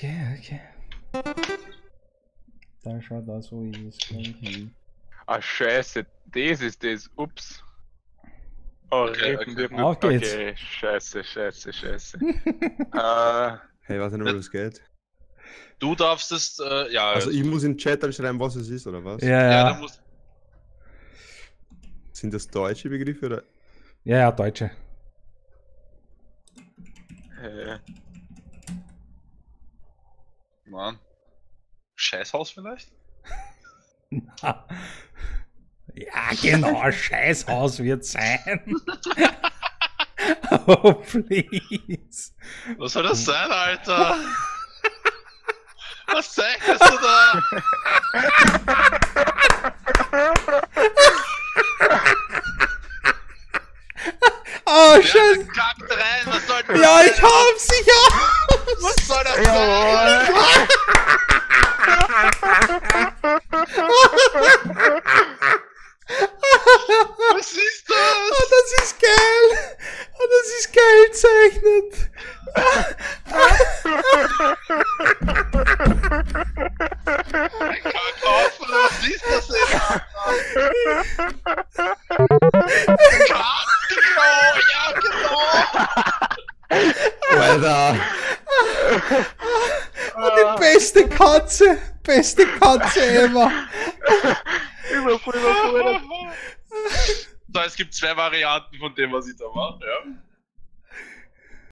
Okay. Dann schaut das, wo ich das hin. Ah, scheiße, das ist das, ups. Oh, okay. Auf geht's. Okay, scheiße. Hey, weiß nicht, wo das geht. Du darfst es, ja. Also ich muss in den Chat schreiben, was es ist, oder was? Ja. Dann musst... Sind das deutsche Begriffe, oder? Ja, deutsche. Mann. Scheißhaus vielleicht? Ja, genau, Scheißhaus wird sein. Oh, please. Was soll das sein, Alter? Was zeigst du da? Oh, scheiße. Was soll das? Ja, ich hab's, Was soll das sein? Was ist das? Oh, das ist geil! Oh, das ist geil gezeichnet! Ich kann mir kaufen, was ist das denn? Ja genau! Alter! Oh, die beste Katze! Beste Katze ever! Überprüfen. So, es gibt zwei Varianten von dem, was ich da mache, ja.